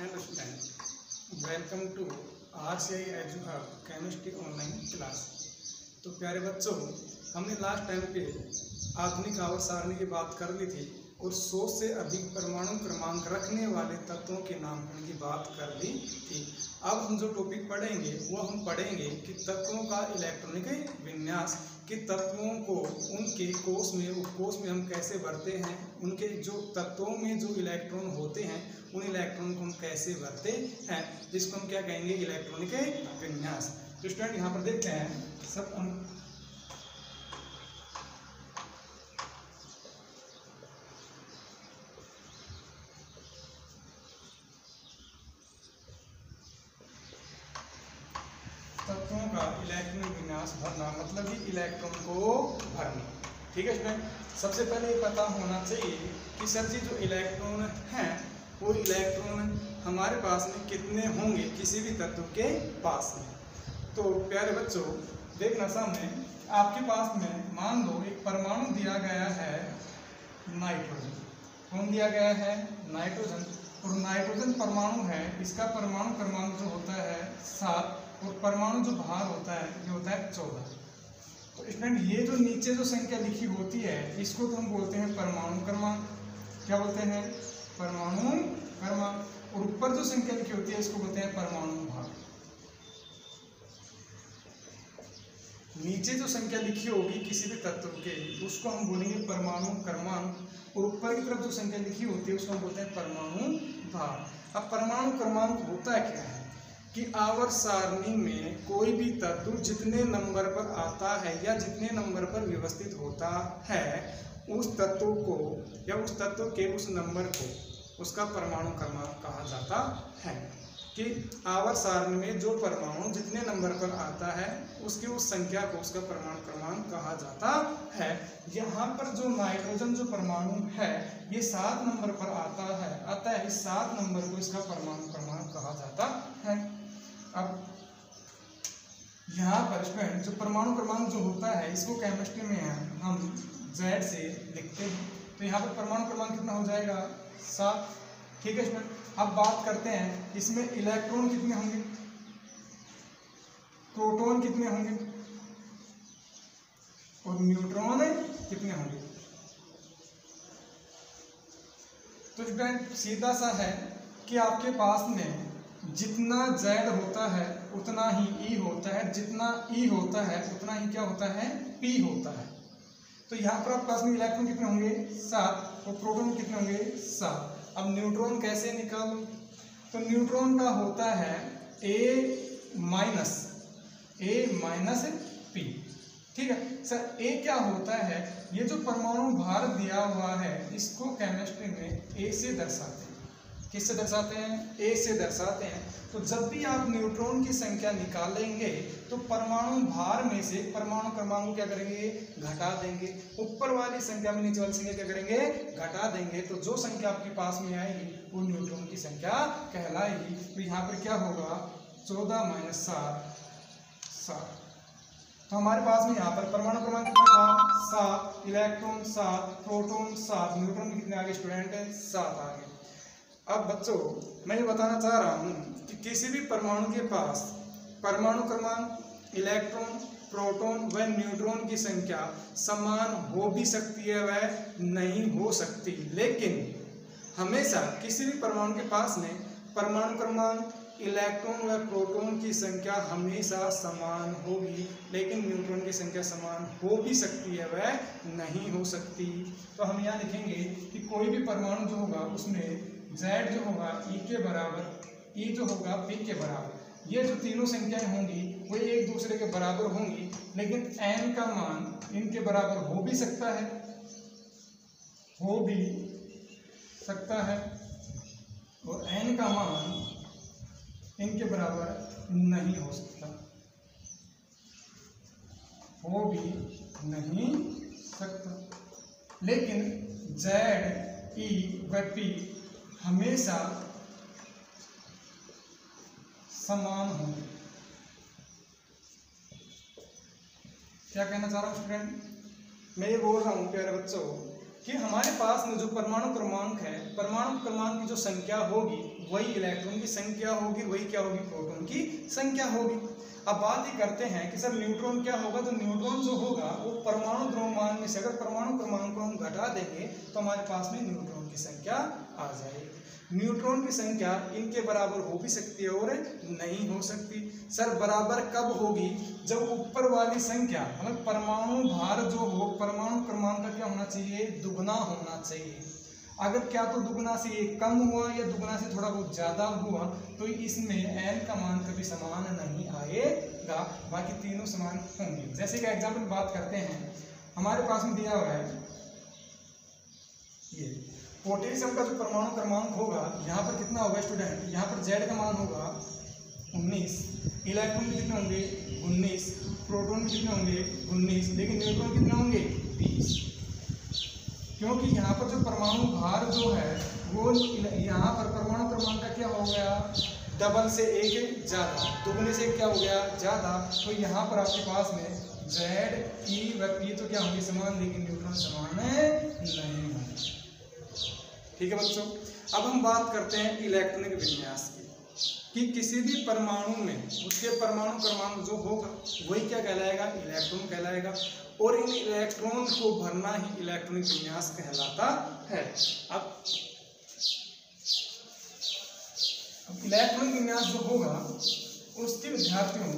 Hello student, welcome to RCI Eduhub chemistry online class. तो प्यारे बच्चों, हमने लास्ट टाइम पे आधुनिक आवर्त सारणी की बात कर ली थी और 100 से अधिक परमाणु क्रमांक रखने वाले तत्वों के नामकरण की बात कर ली थी। अब हम जो टॉपिक पढ़ेंगे वो हम पढ़ेंगे कि तत्वों का इलेक्ट्रॉनिक विन्यास, कि तत्वों को उनके कोष में उपकोष में हम कैसे भरते हैं, उनके जो तत्वों में जो इलेक्ट्रॉन होते हैं उन इलेक्ट्रॉन को हम कैसे भरते हैं, जिसको हम क्या कहेंगे इलेक्ट्रॉनिक विन्यास। तो स्टूडेंट यहाँ पर देखते हैं सब हम तत्वों का इलेक्ट्रॉनिक विन्यास भरना मतलब ही इलेक्ट्रॉन को भरना। ठीक है स्टूडेंट, सबसे पहले पता होना चाहिए कि सर जी जो इलेक्ट्रॉन हैं वो इलेक्ट्रॉन हमारे पास में कितने होंगे किसी भी तत्व के पास में। तो प्यारे बच्चों देखना सामने आपके पास में, मान लो एक परमाणु दिया गया है नाइट्रोजन। कौन दिया गया है? नाइट्रोजन। और नाइट्रोजन परमाणु है, इसका परमाणु क्रमांक जो होता है 7 और परमाणु जो भार होता है ये होता है 14। तो स्टूडेंट ये जो नीचे जो संख्या लिखी होती है इसको तो हम बोलते हैं परमाणु क्रमांक। क्या बोलते हैं? परमाणु क्रमांक। और ऊपर जो संख्या लिखी होती है इसको बोलते हैं परमाणु भार। नीचे जो संख्या लिखी होगी किसी भी तत्व के उसको हम बोलेंगे परमाणु क्रमांक और ऊपर की तरफ जो संख्या लिखी होती है उसको हम बोलते हैं परमाणु भार। अब परमाणु क्रमांक होता है क्या है कि आवर्त सारणी में कोई भी तत्व जितने नंबर पर आता है या जितने नंबर पर व्यवस्थित होता है उस तत्व को या उस तत्व के उस नंबर को उसका परमाणु क्रमांक कहा जाता है। कि आवर्त सारणी में जो परमाणु जितने नंबर पर आता है उसकी उस संख्या को उसका परमाणु क्रमांक कहा जाता है। यहाँ पर जो नाइट्रोजन जो परमाणु है ये 7 नंबर पर आता है, अतः इस 7 नंबर को इसका परमाणु क्रमांक कहा जाता है। अब यहाँ पर स्टूडेंट जो परमाणु क्रमांक जो होता है इसको केमिस्ट्री में हम Z से लिखते हैं। तो यहाँ पर परमाणु क्रमांक कितना हो जाएगा? 7। ठीक है स्टूडेंट, अब बात करते हैं इसमें इलेक्ट्रॉन कितने होंगे, प्रोटॉन कितने होंगे और न्यूट्रॉन कितने होंगे। तो स्टूडेंट सीधा सा है कि आपके पास में जितना Z होता है उतना ही E होता है, जितना E होता है उतना ही क्या होता है? P होता है। तो यहाँ पर आपके पास में इलेक्ट्रॉन कितने होंगे? 7। और प्रोटॉन कितने होंगे? 7। अब न्यूट्रॉन कैसे निकालूं? तो न्यूट्रॉन का होता है A माइनस P। ठीक है सर, A क्या होता है? ये जो परमाणु भार दिया हुआ है इसको केमिस्ट्री में A से दर्शाते हैं। किससे दर्शाते हैं? A से दर्शाते हैं। तो जब भी आप न्यूट्रॉन की संख्या निकालेंगे तो परमाणु भार में से परमाणु क्रमांक क्या करेंगे? घटा देंगे। ऊपर वाली संख्या में नीचे वाली संख्या क्या करेंगे? घटा देंगे। तो जो संख्या आपके पास में आएगी वो न्यूट्रॉन की संख्या कहलाएगी। तो यहाँ पर क्या होगा? 14 - 7 7। तो हमारे पास में यहाँ पर परमाणु क्रमांक कितना था? 7। इलेक्ट्रॉन 7, प्रोटॉन 7, न्यूट्रॉन कितने आगे स्टूडेंट? 7 आगे। अब बच्चों मैं ये बताना चाह रहा हूँ कि किसी भी परमाणु के पास परमाणु क्रमांक, इलेक्ट्रॉन, प्रोटॉन व न्यूट्रॉन की संख्या समान हो भी सकती है वह नहीं हो सकती, लेकिन हमेशा किसी भी परमाणु के पास में परमाणु क्रमांक, इलेक्ट्रॉन व प्रोटॉन की संख्या हमेशा समान होगी, लेकिन न्यूट्रॉन की संख्या समान हो भी सकती है वह नहीं हो सकती। तो हम यहाँ लिखेंगे कि कोई भी परमाणु जो होगा उसमें Z जो होगा E के बराबर, E जो होगा P के बराबर, ये जो तीनों संख्याएं होंगी वो एक दूसरे के बराबर होंगी, लेकिन N का मान इनके बराबर हो भी सकता है, और N का मान इनके बराबर नहीं हो सकता, हो भी नहीं सकता, लेकिन Z, E व P हमेशा समान होंगे। क्या कहना चाह रहा हूँ स्टूडेंट? मैं ये बोल रहा हूँ प्यारे बच्चों कि हमारे पास में जो परमाणु क्रमांक है, परमाणु क्रमांक की जो संख्या होगी वही इलेक्ट्रॉन की संख्या होगी, वही क्या होगी, प्रोटॉन की संख्या होगी। अब बात ये करते हैं कि सर न्यूट्रॉन क्या होगा, तो न्यूट्रॉन जो होगा वो परमाणु द्रव्यमान में से अगर परमाणु क्रमांक को हम घटा देंगे तो हमारे पास में न्यूट्रॉन की संख्या आ जाएगी। न्यूट्रॉन की संख्या इनके बराबर हो भी सकती है और नहीं हो सकती। सर बराबर कब होगी, जब ऊपर वाली संख्या मतलब परमाणु भार जो हो परमाणु क्रमांक का क्या होना चाहिए, दुगना होना चाहिए। अगर क्या तो दुगना से ये कम हुआ या दुगना से थोड़ा बहुत ज़्यादा हुआ तो इसमें n का मान कभी समान नहीं आएगा, बाकी तीनों समान होंगे। जैसे कि एग्जाम्पल बात करते हैं, हमारे पास में दिया हुआ है ये पोटेशियम का जो परमाणु क्रमांक होगा यहाँ पर कितना होगा स्टूडेंट, यहाँ पर z का मान होगा 19, इलेक्ट्रॉन कितने होंगे 19, प्रोटॉन कितने होंगे 19, लेकिन न्यूट्रॉन कितने होंगे 20, क्योंकि यहाँ पर जो परमाणु भार जो है वो यहाँ पर परमाणु क्रमांक का क्या हो गया, डबल से एक ज़्यादा, दोगुने से एक क्या हो गया ज़्यादा। तो यहाँ पर आपके पास में जेड ई व पी तो क्या होंगे समान, लेकिन न्यूट्रॉन समान नहीं होंगे। ठीक है बच्चों, अब हम बात करते हैं इलेक्ट्रॉनिक विन्यास की कि किसी भी परमाणु में उसके परमाणु क्रमांक जो होगा वही क्या कहलाएगा, इलेक्ट्रॉन कहलाएगा, और इन इलेक्ट्रॉन को भरना ही इलेक्ट्रॉनिक विन्यास कहलाता है। अब इलेक्ट्रॉनिक विन्यास जो होगा उसके विद्यार्थियों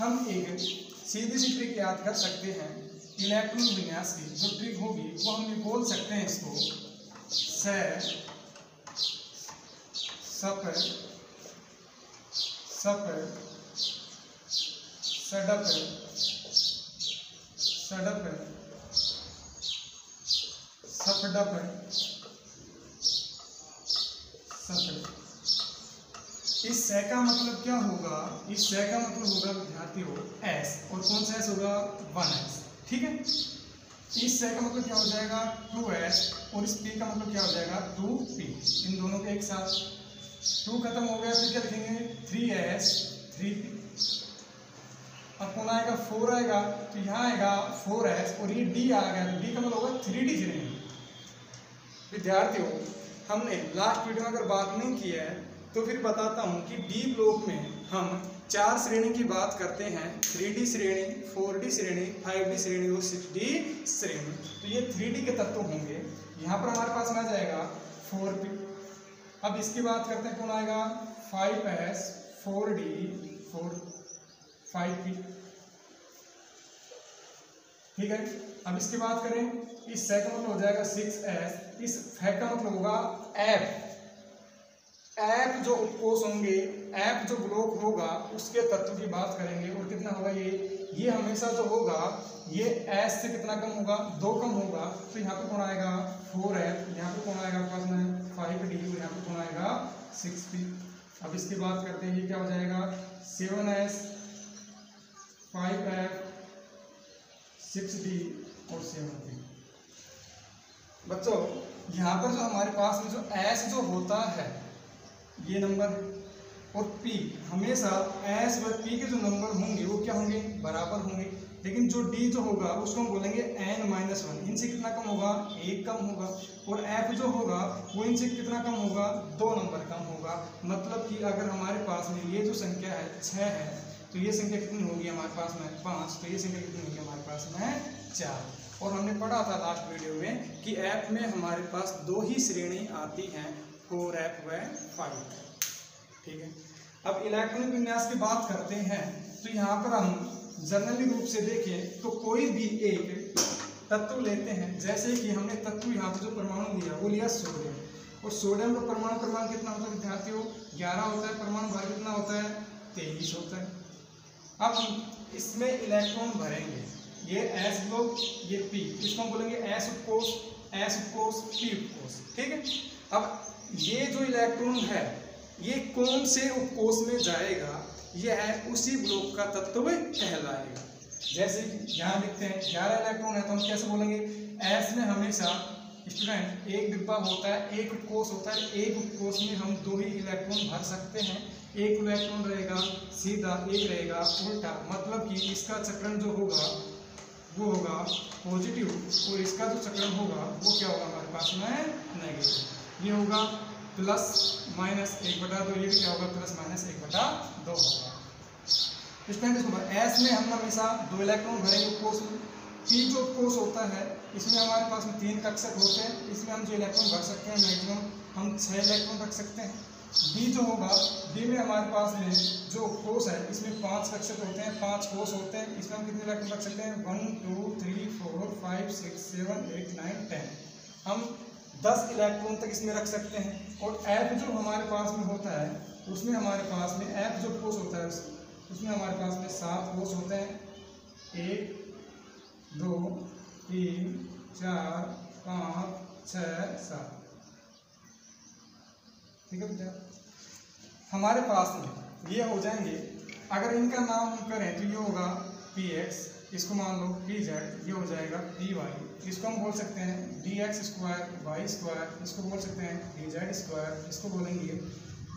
हम एक सीधी सी ट्रिक याद कर सकते हैं इलेक्ट्रॉनिक विन्यास की, जो ट्रिक होगी वो हम ये बोल सकते हैं इसको इस सह का मतलब क्या होगा, इस सह का मतलब होगा विद्यार्थियों एस, और कौन सा एस होगा 1s। ठीक है, इस सह का मतलब क्या हो जाएगा 2s, और इस पी का मतलब क्या हो जाएगा 2p। इन दोनों के एक साथ 2 खत्म हो गया, फिर क्या लिखेंगे 3s 3p। अब कौन आएगा 4 आएगा, तो यहाँ आएगा 4s, और ये d आ गया, तो d का मतलब होगा 3d3। विद्यार्थियों हमने लास्ट वीडियो में अगर बात नहीं की है तो फिर बताता हूँ कि d ब्लॉक में हम 4 श्रेणी की बात करते हैं, 3d श्रेणी, 4d श्रेणी, 5d श्रेणी और 6d श्रेणी। तो ये 3d के तत्व होंगे। यहाँ पर हमारे पास में आ जाएगा 4p। अब इसकी बात करते हैं, कौन आएगा 5s 4d 4 5p। ठीक है, अब इसकी बात करें, इस सह का मतलब हो जाएगा 6s, इस फैक का मतलब होगा एफ। एफ जो उपकोष होंगे, एफ जो ब्लॉक होगा उसके तत्व की बात करेंगे, और कितना होगा ये हमेशा जो होगा ये एस से कितना कम होगा, 2 कम होगा। तो यहाँ पे कौन आएगा 4f, यहाँ पे कौन आएगा आपके पास में 5d, और यहाँ पे कौन आएगा 6p। अब इसकी बात करते हैं, ये क्या हो जाएगा 7s 5f 6d और 7p। बच्चों यहाँ पर जो हमारे पास में जो s जो होता है ये नंबर, और p हमेशा s व p के जो नंबर होंगे वो क्या होंगे, बराबर होंगे। लेकिन जो d जो होगा उसको हम बोलेंगे n-1, इनसे कितना कम होगा, 1 कम होगा, और f जो होगा वो इनसे कितना कम होगा, 2 नंबर कम होगा। मतलब कि अगर हमारे पास में ये जो संख्या है 6 है, तो ये संख्या कितनी होगी हमारे पास में 5, तो ये संख्या कितनी होगी हमारे पास में 4। और हमने पढ़ा था लास्ट वीडियो में कि f में हमारे पास 2 ही श्रेणी आती हैं, 4f व 5। ठीक है, अब इलेक्ट्रॉनिक विन्यास की बात करते हैं, तो यहाँ पर हम जनरली रूप से देखें तो कोई भी एक तत्व लेते हैं, जैसे कि हमने तत्व यहाँ पर जो परमाणु लिया वो लिया सोडियम, और सोडियम का परमाणु क्रमांक कितना होता है विद्यार्थियों, 11 होता है, परमाणु भार कितना होता है 23 होता है। अब हम इसमें इलेक्ट्रॉन भरेंगे, ये एस ब्लॉक, ये पी, इसको हम बोलेंगे एस उपकोष, एस उपकोष, पी उपकोष। ठीक है, अब ये जो इलेक्ट्रॉन है ये कौन से उपकोष में जाएगा, यह है उसी ब्लॉक का तत्व कहलाएगा। जैसे यहाँ लिखते हैं 11 इलेक्ट्रॉन है, तो हम कैसे बोलेंगे, एस में हमेशा स्टूडेंट एक डिब्बा होता है, एक उपकोष होता है, एक उपकोष में हम 2 ही इलेक्ट्रॉन भर सकते हैं, एक इलेक्ट्रॉन रहेगा सीधा, एक रहेगा उल्टा। मतलब कि इसका चक्रण जो होगा वो होगा पॉजिटिव, और इसका जो चक्रण होगा वो क्या होगा हमारे पास में नेगेटिव। ये होगा प्लस माइनस 1/2, ये भी क्या होगा प्लस माइनस 1/2 होगा। स्टूडेंट इसको एस में हम हमेशा 2 इलेक्ट्रॉन भरेंगे कोष में। पी जो कोष होता है इसमें हमारे पास में 3 कक्षक होते हैं, इसमें हम जो इलेक्ट्रॉन भर सकते हैं मैक्सिमम हम 6 इलेक्ट्रॉन रख सकते हैं। बी जो होगा, बी में हमारे पास में जो कोष है इसमें 5 कक्षक होते हैं, 5 कोष होते हैं, इसमें हम कितने इलेक्ट्रॉन रख सकते हैं 1 2 3 4 5 6 7 8 9 10, हम 10 इलेक्ट्रॉन तक इसमें रख सकते हैं। और एफ जो हमारे पास में होता है उसमें हमारे पास में एफ जो कोष होता है उसमें हमारे पास में 7 कोष होते हैं, 1 2 3 4 5 6 7, ठीक है बेटा। हमारे पास में ये हो जाएंगे, अगर इनका नाम हम करें तो ये होगा px, इसको मान लो pz, ये हो जाएगा dy, इसको हम बोल सकते हैं dx² y², इसको बोल सकते हैं dz², इसको बोलेंगे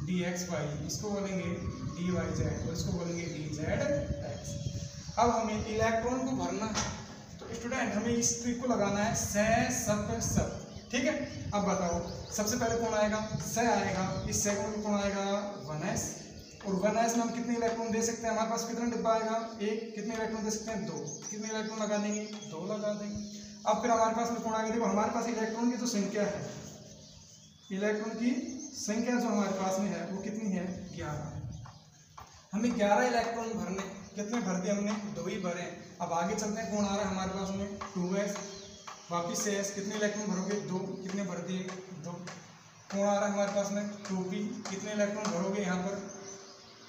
dxy, इसको बोलेंगे dyz और इसको बोलेंगे dzx। अब हमें इलेक्ट्रॉन को भरना है, तो स्टूडेंट हमें इस ट्रिक को लगाना है स सब, ठीक है। अब बताओ सबसे पहले कौन आएगा, स आएगा, इस सेकंड में कौन आएगा 1s, और 1s में हम कितने इलेक्ट्रॉन दे सकते हैं, हमारे पास कितना डिब्बा आएगा 1, कितने इलेक्ट्रॉन दे सकते हैं 2, कितने इलेक्ट्रॉन लगा देंगे 2 लगा देंगे। अब फिर हमारे पास में कौन आएगा, देखो हमारे पास इलेक्ट्रॉन की जो संख्या है, इलेक्ट्रॉन की संख्या जो हमारे पास में है वो कितनी है 11, हमें 11 इलेक्ट्रॉन भरने, कितने भर दिए हमने 2 ही भरे। अब आगे चलते हैं, कौन आ रहा है हमारे पास में 2s, वापिस से एस, कितने इलेक्ट्रॉन भरोगे 2, कितने भर दिए 2। कौन आ रहा है हमारे पास में 2p, कितने इलेक्ट्रॉन भरोगे यहाँ पर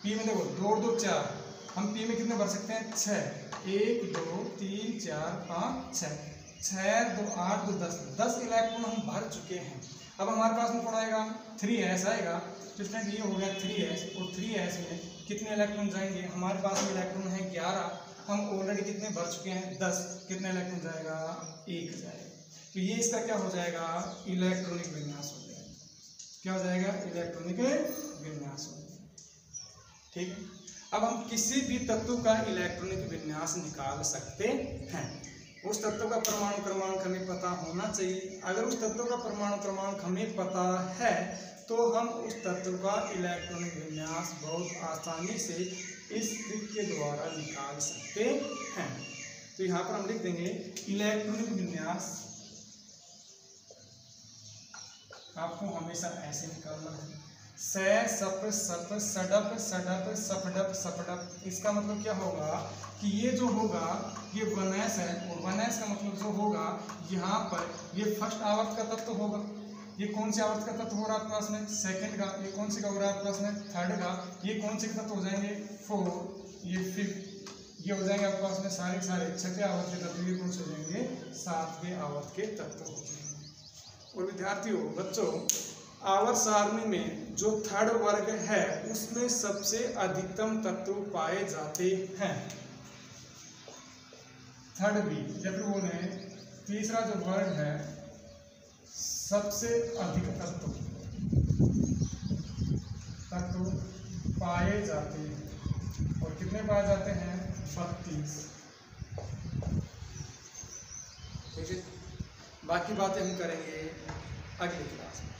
p में, देखो 2 और 2 4, हम p में कितने भर सकते हैं 6, 1 2 3 4 5 6 6 2 8 2 10 इलेक्ट्रॉन हम भर चुके हैं। अब हमारे पास में कौन आएगा 3s आएगा, तो फ्रेंड ये हो गया 3s, और 3s में कितने इलेक्ट्रॉन जाएंगे, हमारे पास में इलेक्ट्रॉन है 11, हम ऑलरेडी कितने भर चुके हैं 10, कितना इलेक्ट्रॉन जाएगा 1 जाएगा। तो ये इसका क्या हो जाएगा इलेक्ट्रॉनिक विन्यास हो जाएगा, क्या हो जाएगा इलेक्ट्रॉनिक विन्यास हो जाएगा, ठीक है। अब हम किसी भी तत्व का इलेक्ट्रॉनिक विन्यास निकाल सकते हैं, उस तत्व का परमाणु क्रमांक हमें पता होना चाहिए। अगर उस तत्व का परमाणु क्रमांक हमें पता है तो हम उस तत्व का इलेक्ट्रॉनिक विन्यास बहुत आसानी से इस ट्रिक के द्वारा निकाल सकते हैं। तो यहाँ पर हम लिख देंगे इलेक्ट्रॉनिक विन्यास, आपको हमेशा ऐसे निकालना है स सप सप सडप सडप सपडप सपडप। इसका मतलब क्या होगा कि ये जो होगा ये 1s है, और 1s का मतलब जो होगा यहाँ पर ये फर्स्ट आवर्त का तत्व होगा, ये कौन से आवर्त का तत्व हो रहा है आपके पास में सेकंड का, ये कौन से का हो रहा है आपके पास में थर्ड का, ये कौन से तत्व हो जाएंगे 4, ये 5, ये हो जाएंगे आपके पास में सारे सारे 6 आवर्त के तत्व, ये कौन से हो जाएंगे 7 आवर्त के तत्व हो जाएंगे। और विद्यार्थियों बच्चों आवर्त सारणी में जो थर्ड वर्ग है उसमें सबसे अधिकतम तत्व पाए जाते हैं, थर्ड बी या फिर बोले तीसरा जो वर्ग है सबसे अधिक तत्व पाए जाते हैं, और कितने पाए जाते हैं 32, ठीक है। बाकी बातें हम करेंगे अगली क्लास में।